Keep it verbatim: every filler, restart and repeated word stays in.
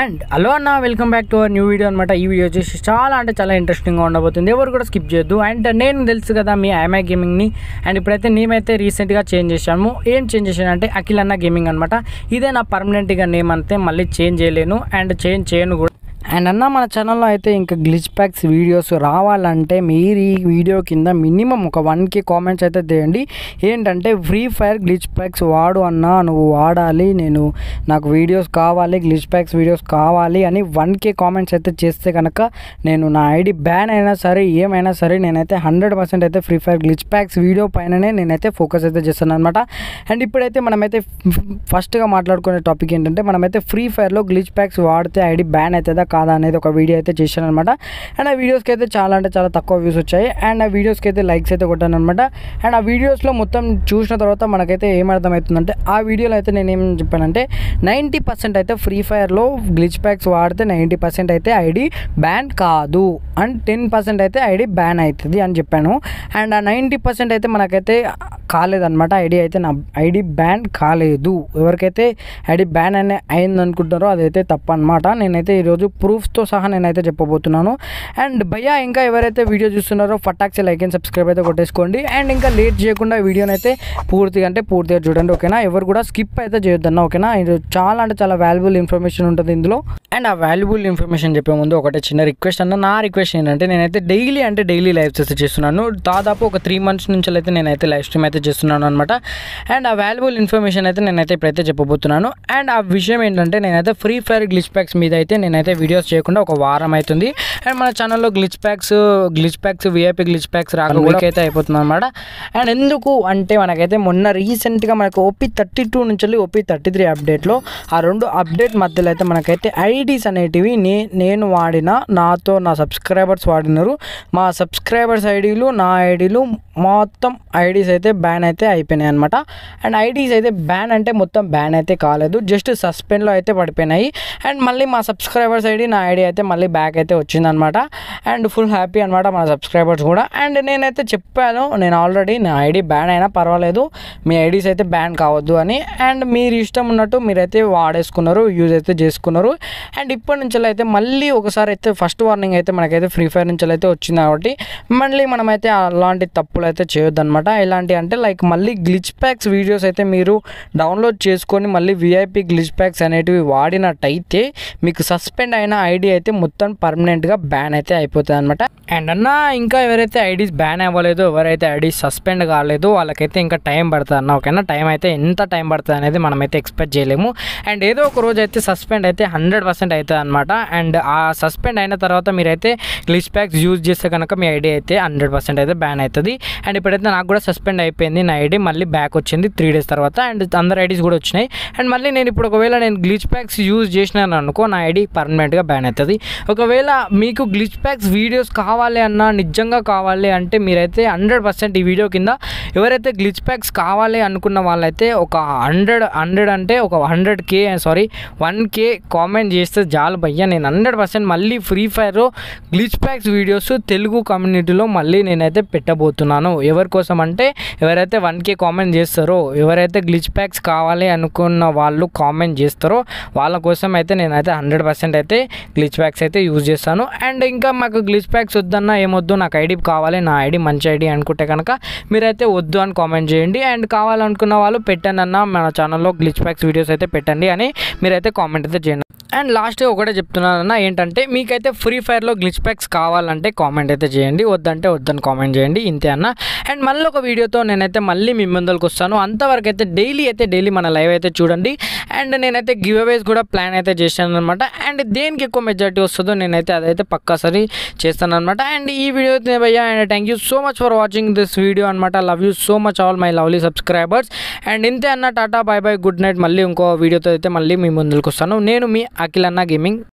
And hello అన్న, welcome back to our new video అనమాట. ఈ వీడియో వచ్చేసి చాలా అంటే చాలా ఇంట్రెస్టింగ్గా ఉండబోతుంది, ఎవరు కూడా స్కిప్ చేయొద్దు. అండ్ నేను తెలుసు కదా మీ ఐఎమ్ఐ గేమింగ్ని, అండ్ ఇప్పుడైతే నేమైతే రీసెంట్గా చేంజ్ చేశాము. ఏం చేంజ్ చేశానంటే అఖిల్ అన్న గేమింగ్ అనమాట. ఇదే నా పర్మనెంట్గా నేమ్, అంతే మళ్ళీ చేంజ్ చేయలేను అండ్ చేంజ్ చేయను కూడా. అండ్ అన్న మన ఛానల్లో అయితే ఇంకా గ్లిచ్ ప్యాక్స్ వీడియోస్ రావాలంటే మీరు ఈ వీడియో కింద మినిమం ఒక వన్ కే కామెంట్స్ అయితే చేయండి. ఏంటంటే ఫ్రీ ఫైర్ గ్లిచ్ ప్యాక్స్ వాడు అన్న, నువ్వు వాడాలి, నేను నాకు వీడియోస్ కావాలి, గ్లిచ్ ప్యాక్స్ వీడియోస్ కావాలి అని వన్ కే కామెంట్స్ అయితే చేస్తే కనుక నేను నా ఐడి బ్యాన్ అయినా సరే ఏమైనా సరే నేనైతే హండ్రెడ్ పర్సెంట్ అయితే free fire glitch packs video పైననే నేనైతే ఫోకస్ అయితే చేస్తాను అనమాట. అండ్ ఇప్పుడైతే మనమైతే ఫస్ట్గా మాట్లాడుకునే టాపిక్ ఏంటంటే మనమైతే ఫ్రీ ఫైర్లో గ్లిచ్ ప్యాక్స్ వాడితే ఐడి బ్యాన్ అవుతుందా కాదా అనేది ఒక వీడియో అయితే చేశాను అనమాట. అండ్ ఆ వీడియోస్కి అయితే చాలా అంటే చాలా తక్కువ వ్యూస్ వచ్చాయి, అండ్ ఆ వీడియోస్కి అయితే లైక్స్ అయితే కొట్టాను అనమాట. అండ్ ఆ వీడియోస్లో మొత్తం చూసిన తర్వాత మనకైతే ఏమర్థమవుతుందంటే ఆ వీడియోలో అయితే నేనేం చెప్పానంటే నైంటీ పర్సెంట్ అయితే ఫ్రీ ఫైర్లో గ్లిచ్ ప్యాక్స్ వాడితే నైంటీ పర్సెంట్ అయితే ఐడి బ్యాన్ కాదు అండ్ టెన్ పర్సెంట్ అయితే ఐడి బ్యాన్ అవుతుంది అని చెప్పాను. అండ్ ఆ నైంటీ పర్సెంట్ అయితే మనకైతే కాలేదన్నమాట, ఐడి అయితే నా ఐడి బ్యాన్ కాలేదు. ఎవరికైతే ఐడి బ్యాన్ అనే అయింది అనుకుంటారో అదైతే తప్పనమాట. నేనైతే ఈరోజు ప్రూఫ్తో సహా నేనైతే చెప్పబోతున్నాను. అండ్ భయ్యా ఇంకా ఎవరైతే వీడియో చూస్తున్నారో ఫటాక్సే లైక్ అండ్ సబ్స్క్రైబ్ అయితే కొట్టేసుకోండి. అండ్ ఇంకా లేట్ చేయకుండా వీడియోని అయితే పూర్తిగా అంటే పూర్తిగా చూడండి, ఓకేనా. ఎవరు కూడా స్కిప్ అయితే చేయొద్దన్నా, ఓకేనా. ఇది చాలా అంటే చాలా వాల్యుబుల్ ఇన్ఫర్మేషన్ ఉంటుంది ఇందులో. అండ్ ఆ వాల్యుబుల్ ఇన్ఫర్మేషన్ చెప్పే ముందు ఒకటే చిన్న రిక్వెస్ట్ అన్న. నా రిక్వెస్ట్ ఏంటంటే నేనైతే డైలీ అంటే డైలీ లైవ్ అయితే చేస్తున్నాను. దాదాపు ఒక త్రీ మంత్స్ నుంచి అయితే నేనైతే లైవ్ స్ట్రీమ్ అయితే చేస్తున్నాను అనమాట. అండ్ ఆ వాల్యుబుల్ ఇన్ఫర్మేషన్ అయితే నేనైతే ఇప్పుడైతే చెప్పబోతున్నాను. అండ్ ఆ విషయం ఏంటంటే నేనైతే ఫ్రీ ఫైర్ గ్లిచ్ ప్యాక్స్ మీద అయితే నేనైతే వీడియోస్ చేయకుండా ఒక వారం అవుతుంది. అండ్ మన ఛానల్లో glitch packs glitch packs VIP glitch packs రాకూడదు అయితే అయిపోతుంది అనమాట. అండ్ ఎందుకు అంటే మనకైతే మొన్న రీసెంట్గా మనకు ఓపీ థర్టీ టూ నుంచి ఓపీ థర్టీ త్రీ అప్డేట్లో ఆ రెండు అప్డేట్ మధ్యలో అయితే మనకైతే ఐడీస్ అనేటివి నే నేను వాడిన నాతో నా సబ్స్క్రైబర్స్ వాడినారు, మా సబ్స్క్రైబర్స్ ఐడీలు నా ఐడీలు మొత్తం ఐడీస్ అయితే బ్యాన్ అయితే అయిపోయినాయి అనమాట. అండ్ ఐడీస్ అయితే బ్యాన్ అంటే మొత్తం బ్యాన్ అయితే కాలేదు, జస్ట్ సస్పెండ్లో అయితే పడిపోయినాయి. అండ్ మళ్ళీ మా సబ్స్క్రైబర్స్ ఐడి నా ఐడి అయితే మళ్ళీ బ్యాక్ అయితే వచ్చిందనమాట. అండ్ ఫుల్ హ్యాపీ అనమాట మన సబ్స్క్రైబర్స్ కూడా. అండ్ నేనైతే చెప్పాను, నేను ఆల్రెడీ నా ఐడి బ్యాన్ అయినా పర్వాలేదు, మీ ఐడీస్ అయితే బ్యాన్ కావద్దు అని. అండ్ మీరు ఇష్టం ఉన్నట్టు మీరైతే వాడేసుకున్నారు, యూజ్ అయితే చేసుకున్నారు. అండ్ ఇప్పటి నుంచి అయితే మళ్ళీ ఒకసారి అయితే ఫస్ట్ వార్నింగ్ అయితే మనకైతే ఫ్రీ ఫైర్ నుంచి అయితే వచ్చింది కాబట్టి మళ్ళీ మనమైతే అలాంటి తప్పులు అయితే చేయొద్దనమాట. ఇలాంటి అంటే లైక్ మళ్ళీ గ్లిచ్ ప్యాక్స్ వీడియోస్ అయితే మీరు డౌన్లోడ్ చేసుకొని మళ్ళీ వీఐపీ గ్లిచ్ ప్యాక్స్ అనేటివి వాడినట్టయితే మీకు సస్పెండ్ అయిన ఐడి అయితే మొత్తం పర్మనెంట్గా బ్యాన్ అయితే అయిపోతుంది అనమాట. అండ్ అన్న ఇంకా ఎవరైతే ఐడీస్ బ్యాన్ అవ్వలేదో, ఎవరైతే ఐడీస్ సస్పెండ్ కాలేదో వాళ్ళకైతే ఇంకా టైం పడుతుంది అన్న, ఓకేనా. టైం అయితే ఎంత టైం పడుతుంది అనేది మనమైతే ఎక్స్పెక్ట్ చేయలేము. అండ్ ఏదో ఒక రోజు అయితే సస్పెండ్ అయితే హండ్రెడ్ పర్సెంట్ అవుతుంది అనమాట. అండ్ ఆ సస్పెండ్ అయిన తర్వాత మీరైతే గ్లిచ్ ప్యాక్స్ యూజ్ చేస్తే కనుక మీ ఐడి అయితే హండ్రెడ్ పర్సెంట్ అయితే బ్యాన్ అవుతుంది. అండ్ ఇప్పుడైతే నాకు కూడా సస్పెండ్ అయిపోయింది, నా ఐడి మళ్ళీ బ్యాక్ వచ్చింది త్రీ డేస్ తర్వాత. అండ్ అందరు ఐడీస్ కూడా వచ్చినాయి. అండ్ మళ్ళీ నేను ఇప్పుడు ఒకవేళ నేను గ్లిచ్ ప్యాక్స్ యూజ్ చేసినాను అనుకో నా ఐడి పర్మనెంట్గా బ్యాన్ అవుతుంది. ఒకవేళ మీకు గ్లిచ్ ప్యాక్స్ వీడియోస్ కావాలి అన్న, నిజంగా కావాలి అంటే మీరైతే హండ్రెడ్ పర్సెంట్ ఈ వీడియో కింద ఎవరైతే గ్లిచ్ ప్యాక్స్ కావాలి అనుకున్న వాళ్ళైతే ఒక హండ్రెడ్ హండ్రెడ్ అంటే ఒక hundred K sorry one K comment చేస్తే జాలు భయ్యా, నేను హండ్రెడ్ పర్సెంట్ మళ్ళీ ఫ్రీ ఫైర్లో గ్లిచ్ ప్యాక్స్ వీడియోస్ తెలుగు కమ్యూనిటీలో మళ్ళీ నేనైతే పెట్టబోతున్నాను. ఎవరి కోసం అంటే ఎవరైతే వన్ కే కామెంట్ చేస్తారో, ఎవరైతే గ్లిచ్ ప్యాక్స్ కావాలి అనుకున్న వాళ్ళు కామెంట్ చేస్తారో వాళ్ళ కోసం అయితే నేనైతే హండ్రెడ్ పర్సెంట్ అయితే గ్లిచ్ ప్యాక్స్ అయితే యూజ్ చేస్తాను. అండ్ ఇంకా మాకు గ్లిచ్ ప్యాక్స్ వద్దన్నా ఏమొద్దు, నాకు ఐడి కావాలి, నా ఐడి మంచి ఐడి అనుకుంటే కనుక మీరైతే వద్దు అని కామెంట్ చేయండి. అండ్ కావాలనుకున్న వాళ్ళు పెట్టండి అన్న, మన ఛానల్లో గ్లిచ్ ప్యాక్స్ వీడియోస్ అయితే పెట్టండి అని మీరైతే కామెంట్ అయితే చేయండి. అండ్ లాస్ట్ ఒకటే చెప్తున్నానన్న ఏంటంటే మీకైతే ఫ్రీ ఫైర్లో గ్లిచ్ ప్యాక్స్ కావాలంటే కామెంట్ అయితే చేయండి, వద్దంటే వద్దని కామెంట్ చేయండి, ఇంతే అన్న. అండ్ మళ్ళీ ఒక వీడియోతో నేనైతే మళ్ళీ మీ ముందుకు వస్తాను. అంతవరకు అయితే డైలీ అయితే డైలీ మన లైవ్ అయితే చూడండి. అండ్ నేనైతే గివ్ అవేస్ కూడా ప్లాన్ అయితే చేశాను అనమాట. అండ్ దేనికి ఎక్కువ మెజారిటీ వస్తుందో నేనైతే అదైతే పక్కా సరి చేస్తాను అనమాట. అండ్ ఈ వీడియో భయ్యా, and thank you so much for watching this video అనమాట. Love you so much all my lovely subscribers. And ఇంతే అన్న, tata bye bye, good night. మళ్ళీ ఇంకో వీడియోతో అయితే మళ్ళీ మీ ముందుకు వస్తాను. నేను మీ అఖిల్ అన్న గేమింగ్.